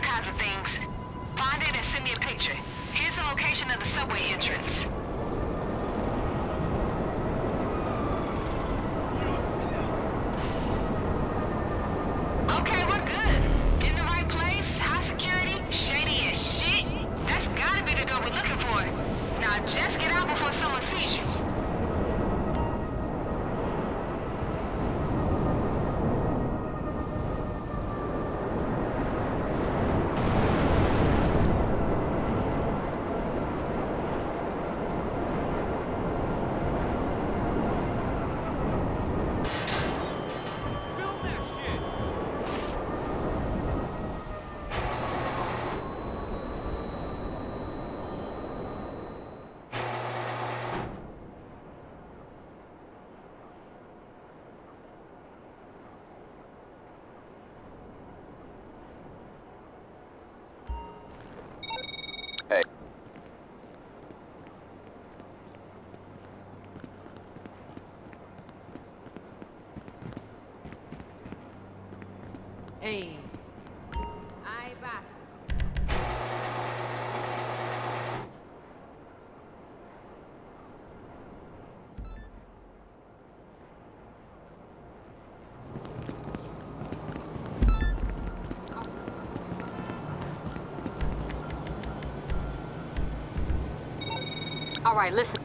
other kinds of things. Find it and send me a picture. Here's the location of the subway entrance. Hey. I back. All right, listen.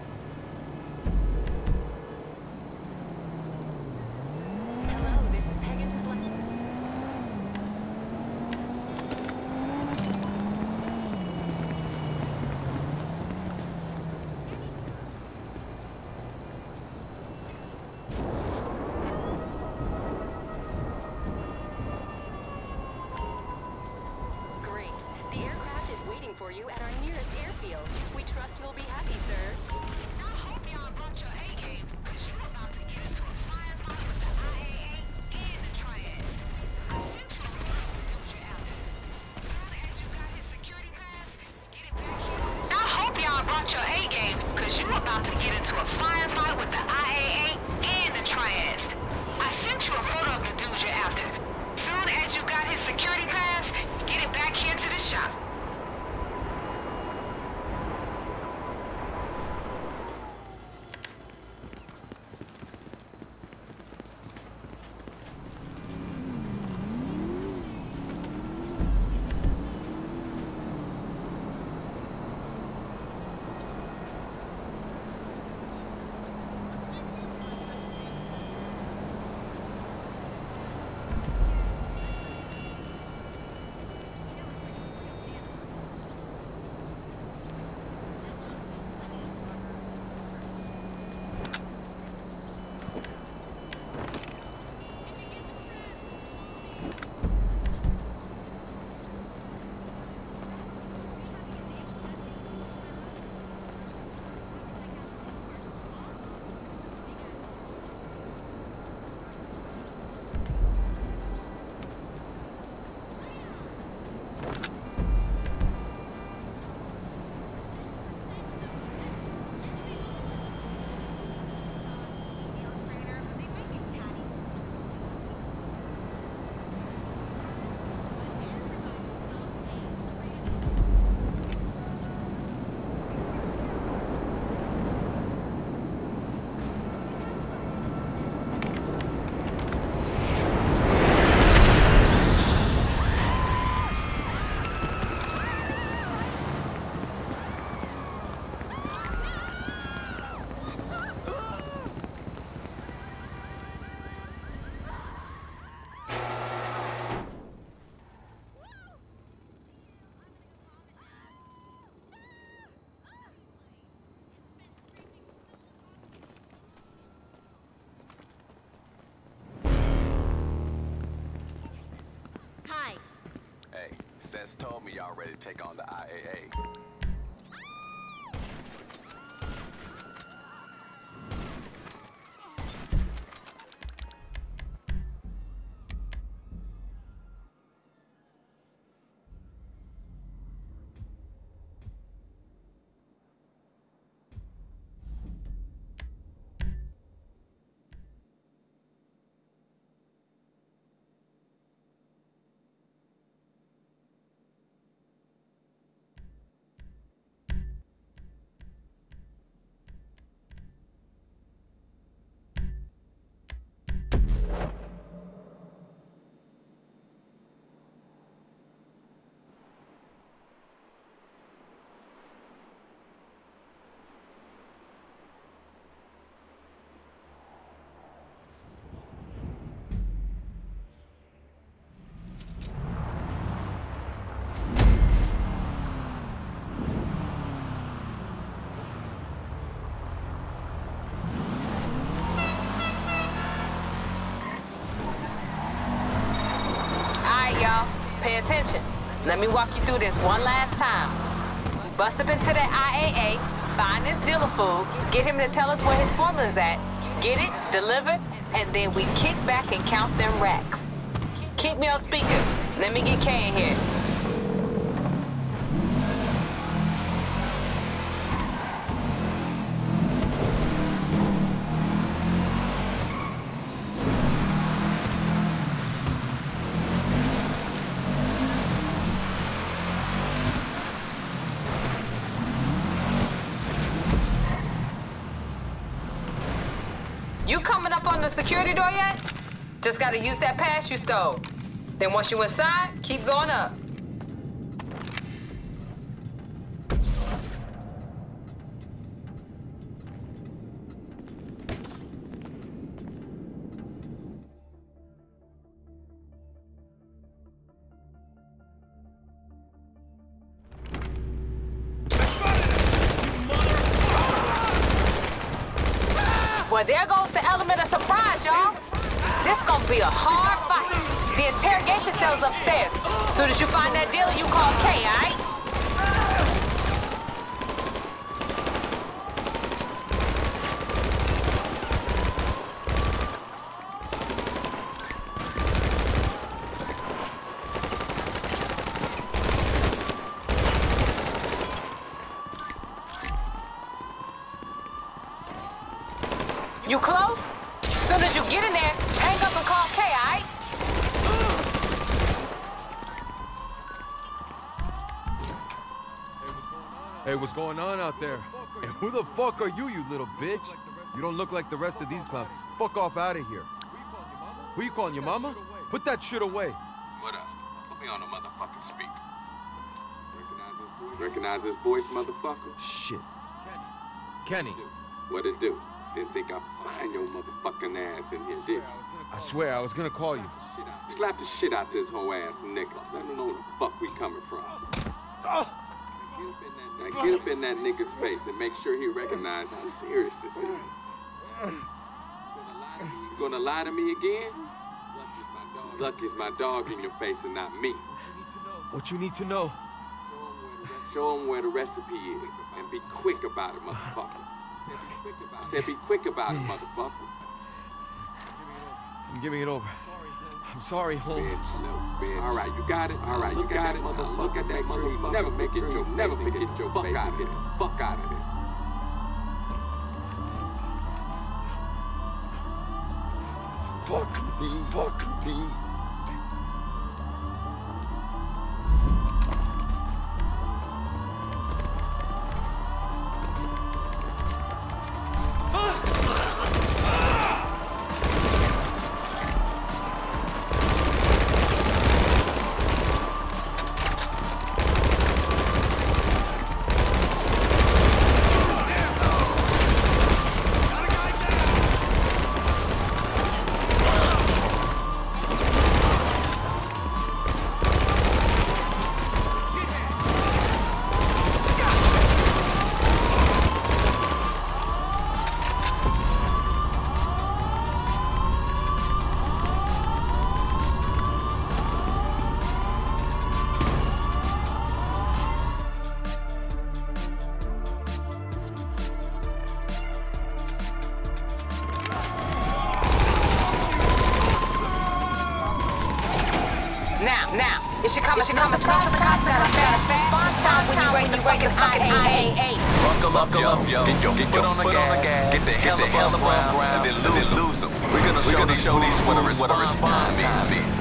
Told me y'all ready to take on the IAA. pay attention. Let me walk you through this one last time. We bust up into the IAA, find this dealer fool, get him to tell us where his formula's at, get it, deliver, and then we kick back and count them racks. Keep me on speaker. Let me get Kay in here. You coming up on the security door yet? Just gotta use that pass you stole. Then once you inside, keep going up. Well, there goes the element of surprise, y'all. This is gonna be a hard fight. The interrogation cell's upstairs. Soon as you find that dealer, you call Kay, all right? You close? Soon as you get in there, hang up and call Kay, all right? Hey, what's going on out there? And who the fuck are you, you little bitch? You don't look like the rest of these clowns. Fuck off out of here. Who you calling, your mama? Put that shit away. What up? Put me on a motherfucking speaker. Recognize this voice, motherfucker? Shit. Kenny. What it do? Didn't think I'd find your motherfucking ass in here, did you? I swear, I was gonna call you. Slap the shit out this whole ass nigga. Let him know the fuck we coming from. Now get up in that nigga's face and make sure he recognizes how serious this is. You gonna lie to me again? Lucky's my dog in your face and not me. What you need to know? Show him where the recipe is and be quick about it, motherfucker. I said be quick about it, motherfucker. I'm giving it over. I'm sorry, Holmes. Bitch, little bitch. All right, you got it. All right, you got it. Motherfucker, look at that motherfucker. Never forget your face. Never forget your fuck out of it. Fuck out of it. Fuck me. Fuck me. Now, it should come as no surprise. The cops got a fast response time when you're ready to break an IAA. Buckle up, yo. Get your foot on the gas. Get the hell above ground. And then lose them. We're gonna show these what a response means.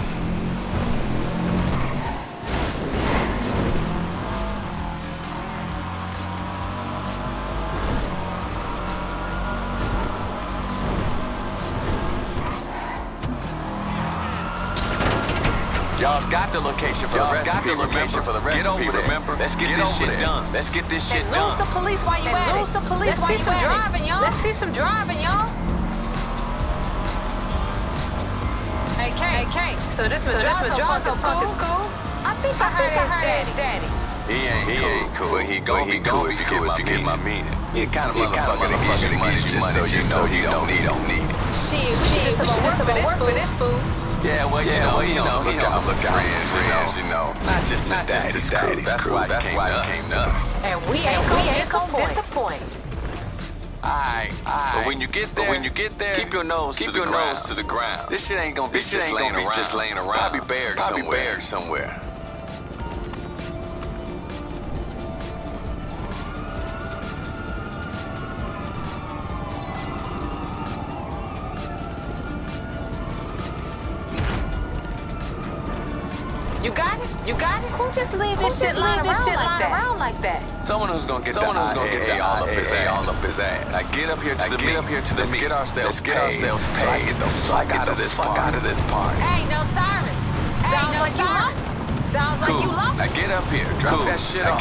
Y'all got the location for the recipe. Get over there. Remember, let's get this shit done. Let's get this shit done. Lose the police while you at it. Lose the police while you at it. Let's see some driving, y'all. Hey, Kay. So this Madrazo cool. I think I heard his daddy. He ain't cool. But he gonna be cool if you get my meaning. He kind of motherfucker to get you money just so you know he don't need it. Work for this fool. Yeah, well, look out for friends, Not just his daddy's crew. That's why you came up. And we ain't gonna disappoint. All right. But when you get there, keep your nose to the ground. This shit ain't gonna be just laying around. Probably buried somewhere. You got it? Who just leave this shit lying around like that? Someone who's gonna get the IAA all up his ass. Now get up here to the meet. Let's get ourselves paid. So I get the fuck out of this party. Ain't no sirens. Sounds like you lost. Now get up here. Drop that shit off.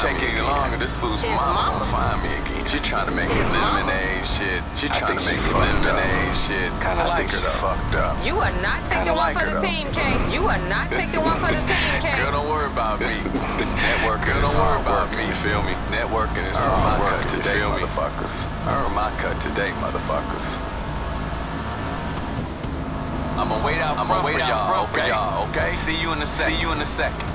Take it longer, this fool's mama gonna find me again. She trying to make lemonade shit. I think she's fucked up. You are not taking one for the team, Kay. Girl, don't worry about me. Networking, you feel me? Networking is on my cut today, motherfuckers. I'ma wait out for y'all, okay? See you in a second.